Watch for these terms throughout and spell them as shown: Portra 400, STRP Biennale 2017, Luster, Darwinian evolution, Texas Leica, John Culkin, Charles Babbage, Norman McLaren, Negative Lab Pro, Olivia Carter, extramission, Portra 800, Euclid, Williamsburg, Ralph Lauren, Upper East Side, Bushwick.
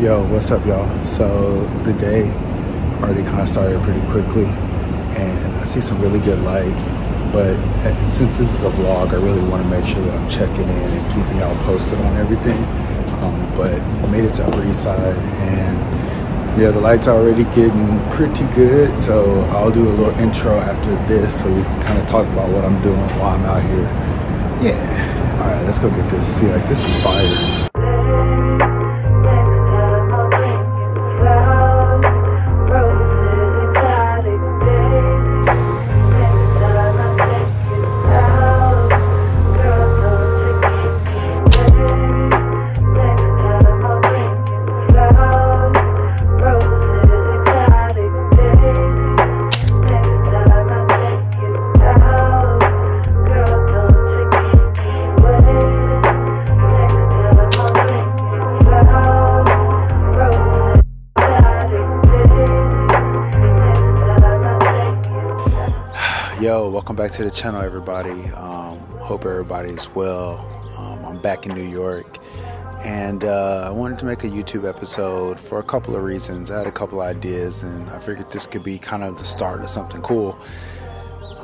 Yo, what's up, y'all? So the day already kind of started pretty quickly, and I see some really good light, but since this is a vlog, I really want to make sure that I'm checking in and keeping y'all posted on everything. But I made it to Upper East Side, and yeah, the light's already getting pretty good, so I'll do a little intro after this so we can kind of talk about what I'm doing while I'm out here. Yeah, all right, let's go get this. See, like, this is fire. Yo, welcome back to the channel, everybody. Hope everybody's well. I'm back in New York, and I wanted to make a YouTube episode for a couple of reasons. I had a couple ideas, and I figured this could be kind of the start of something cool.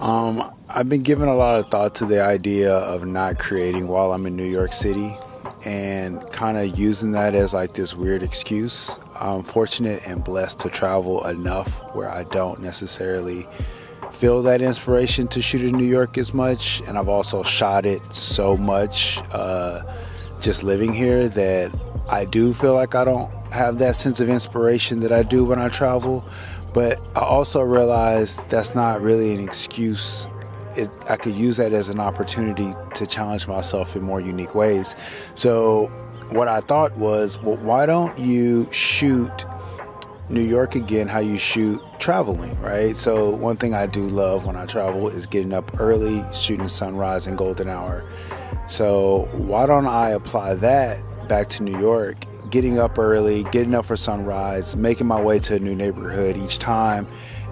I've been giving a lot of thought to the idea of not creating while I'm in New York City, and kind of using that as like this weird excuse. I'm fortunate and blessed to travel enough where I don't necessarily feel that inspiration to shoot in New York as much, and I've also shot it so much just living here that I do feel like I don't have that sense of inspiration that I do when I travel. But I also realize that's not really an excuse. I could use that as an opportunity to challenge myself in more unique ways. So what I thought was, well, why don't you shoot New York again how you shoot traveling, right? So one thing I do love when I travel is getting up early, shooting sunrise and golden hour. So why don't I apply that back to New York, getting up early, getting up for sunrise, making my way to a new neighborhood each time,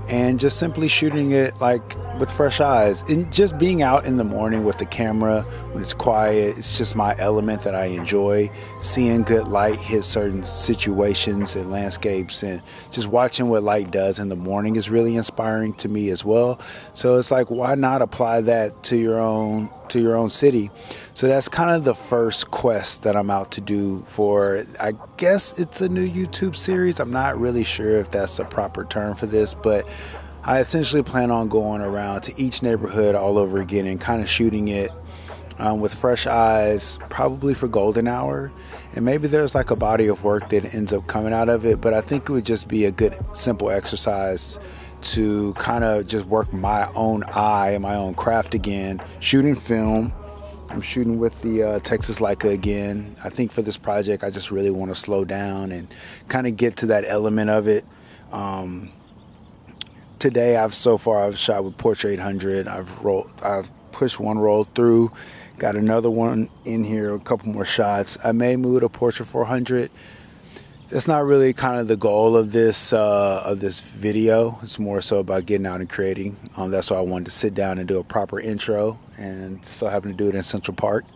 and just simply shooting it like with fresh eyes, and just being out in the morning with the camera when it's quiet. It's just my element that I enjoy, seeing good light hit certain situations and landscapes, and just watching what light does in the morning is really inspiring to me as well. So it's like, why not apply that to your own city? So that's kind of the first quest that I'm out to do for, I guess it's a new YouTube series. I'm not really sure if that's the proper term for this, but I essentially plan on going around to each neighborhood all over again and kind of shooting it with fresh eyes, probably for golden hour. And maybe there's like a body of work that ends up coming out of it, but I think it would just be a good simple exercise to kind of just work my own eye and my own craft again. Shooting film, I'm shooting with the Texas Leica again. I think for this project, I just really want to slow down and kind of get to that element of it. Today, so far I've shot with Portra 800. I've pushed one roll through, got another one in here, a couple more shots. I may move to Portra 400. That's not really kind of the goal of this video. It's more so about getting out and creating. That's why I wanted to sit down and do a proper intro, and so I happen to do it in Central Park.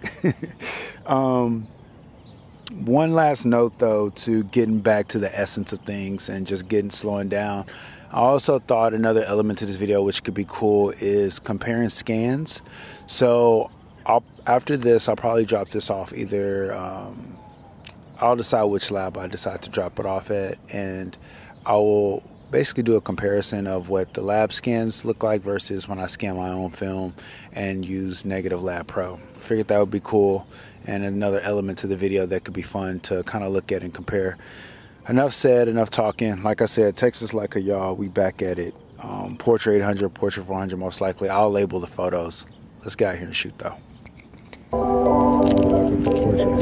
One last note though, to getting back to the essence of things and just slowing down. I also thought another element to this video, which could be cool, is comparing scans. So after this, I'll probably drop this off either, I'll decide which lab I decide to drop it off at, and I will basically do a comparison of what the lab scans look like versus when I scan my own film and use Negative Lab Pro. I figured that would be cool, and another element to the video that could be fun to kind of look at and compare. Enough said, enough talking. Like I said, Texas Leica, y'all, we back at it. Portra 800, Portra 400 most likely. I'll label the photos. Let's get out here and shoot though. Portra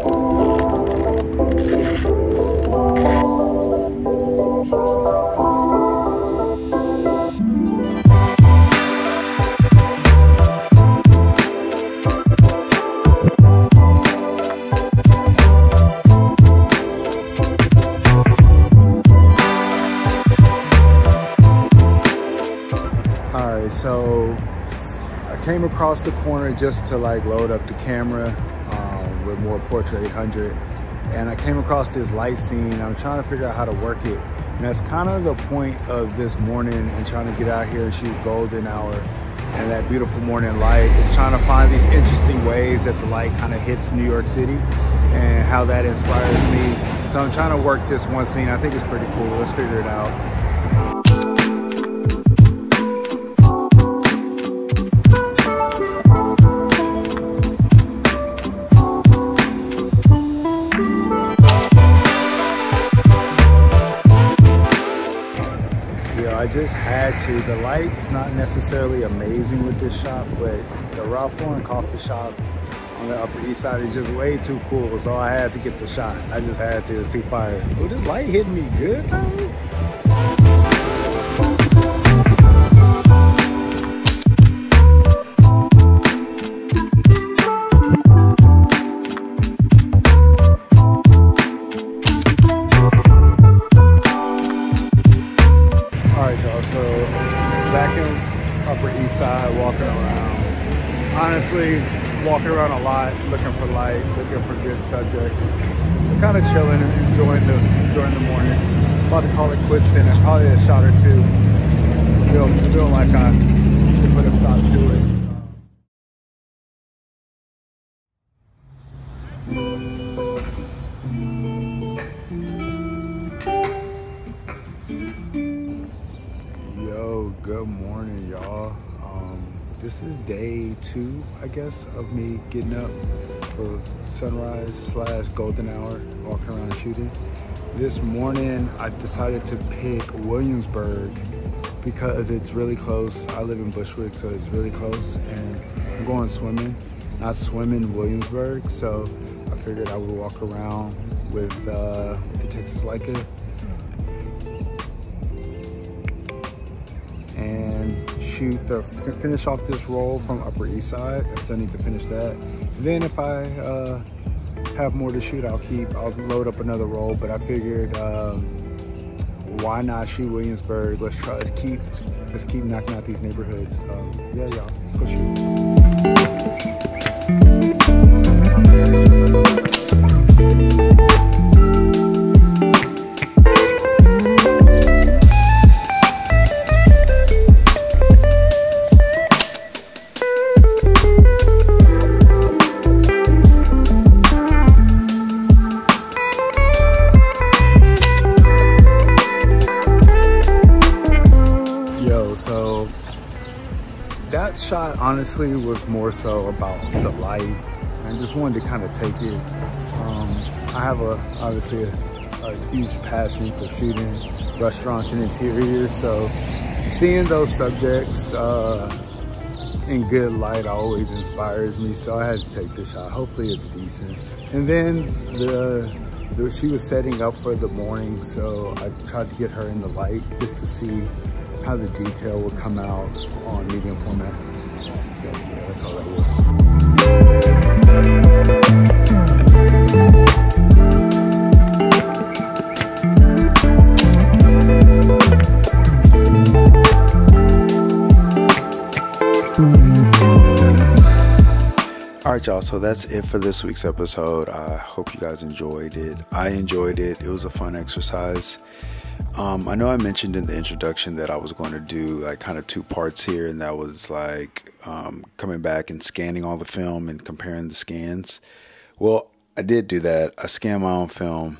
800. So I came across the corner just to like load up the camera with more Portra 800, and I came across this light scene. I'm trying to figure out how to work it. And that's kind of the point of this morning and trying to get out here and shoot golden hour and that beautiful morning light is trying to find these interesting ways that the light kind of hits New York City and how that inspires me. So I'm trying to work this one scene. I think it's pretty cool. Let's figure it out. I just had to. The light's not necessarily amazing with this shop, but the Ralph Lauren coffee shop on the Upper East Side is just way too cool, so I had to get the shot. I just had to. It's too fire. Oh, this light hitting me good though. Walking around a lot, looking for light, looking for good subjects. We're kind of chilling and enjoying the morning. About to call it quits in and probably a shot or two. Feel like I should put a stop to it. Yo, good morning, y'all. This is day two, I guess, of me getting up for sunrise / golden hour, walking around shooting. This morning, I decided to pick Williamsburg because it's really close. I live in Bushwick, so it's really close, and I'm going swimming. I swim in Williamsburg, so I figured I would walk around with the Texas Leica. And finish off this roll from Upper East Side. I still need to finish that. Then if I have more to shoot, I'll load up another roll, but I figured why not shoot Williamsburg? Let's keep knocking out these neighborhoods. Yeah, y'all, let's go shoot. That shot honestly was more so about the light. I just wanted to kind of take it. I have obviously a huge passion for shooting restaurants and interiors. So seeing those subjects in good light always inspires me. So I had to take this shot. Hopefully it's decent. And then she was setting up for the morning. So I tried to get her in the light just to see how the detail will come out on medium format. So yeah, that's all that was. All right, y'all, so that's it for this week's episode. I hope you guys enjoyed it. I enjoyed it. It was a fun exercise. I know I mentioned in the introduction that I was going to do like kind of two parts here, and that was like coming back and scanning all the film and comparing the scans. Well, I did do that. I scanned my own film,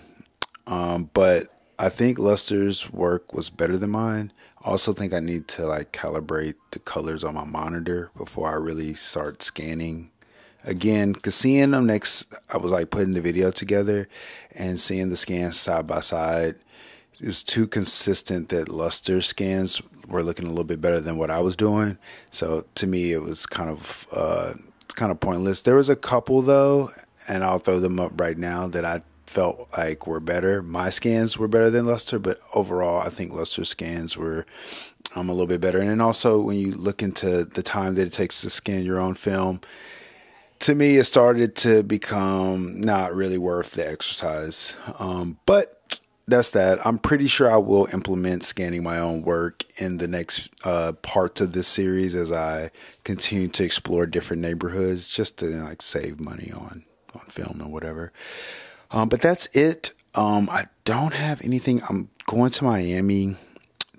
but I think Luster's work was better than mine. I also think I need to like calibrate the colors on my monitor before I really start scanning. Again, because seeing them next, I was like putting the video together and seeing the scans side by side. It was too consistent that Luster scans were looking a little bit better than what I was doing. So to me, it was kind of pointless. There was a couple though, and I'll throw them up right now that I felt like were better. My scans were better than Luster, but overall, I think Luster scans were a little bit better. And then also when you look into the time that it takes to scan your own film, to me, it started to become not really worth the exercise. But that's that. I'm pretty sure I will implement scanning my own work in the next parts of this series as I continue to explore different neighborhoods just to like save money on film and whatever. But that's it. I don't have anything. I'm going to Miami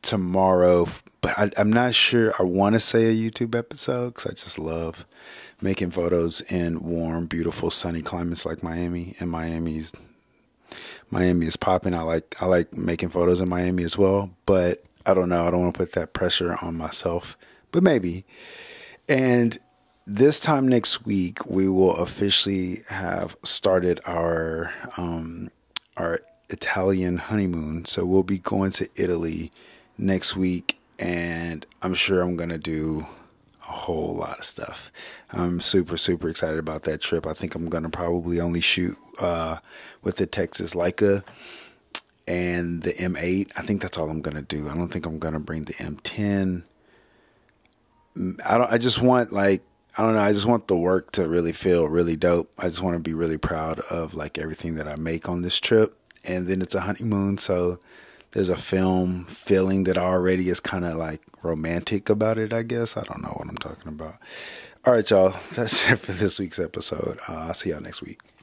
tomorrow, but I'm not sure. I want to say a YouTube episode because I just love making photos in warm, beautiful, sunny climates like Miami. And Miami is popping. I like making photos in Miami as well, but I don't know. I don't want to put that pressure on myself, but maybe. And this time next week, we will officially have started our Italian honeymoon. So we'll be going to Italy next week, and I'm sure I'm going to do a whole lot of stuff. I'm super, super excited about that trip. I think I'm going to probably only shoot with the Texas Leica and the M8. I think that's all I'm going to do. I don't think I'm going to bring the M10. I just want, like, I don't know. I just want the work to really feel really dope. I just want to be really proud of, like, everything that I make on this trip. And then it's a honeymoon, so there's a film feeling that already is kind of, like, romantic about it, I guess. I don't know what I'm talking about. All right, y'all. That's it for this week's episode. I'll see y'all next week.